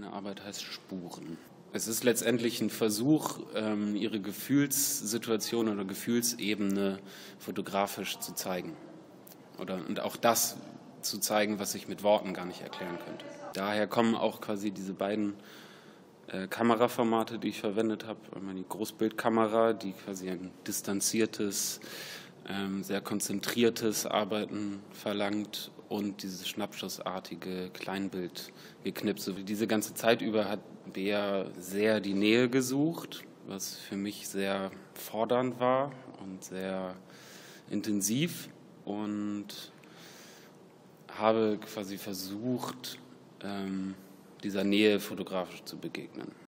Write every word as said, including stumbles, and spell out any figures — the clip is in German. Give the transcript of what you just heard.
Meine Arbeit heißt Spuren. Es ist letztendlich ein Versuch, ihre Gefühlssituation oder Gefühlsebene fotografisch zu zeigen. Oder, und auch das zu zeigen, was ich mit Worten gar nicht erklären könnte. Daher kommen auch quasi diese beiden äh, Kameraformate, die ich verwendet habe. Einmal die Großbildkamera, die quasi ein distanziertes, ähm, sehr konzentriertes Arbeiten verlangt, und dieses schnappschussartige Kleinbild geknipst. Diese ganze Zeit über hat Bea sehr die Nähe gesucht, was für mich sehr fordernd war und sehr intensiv, und habe quasi versucht, dieser Nähe fotografisch zu begegnen.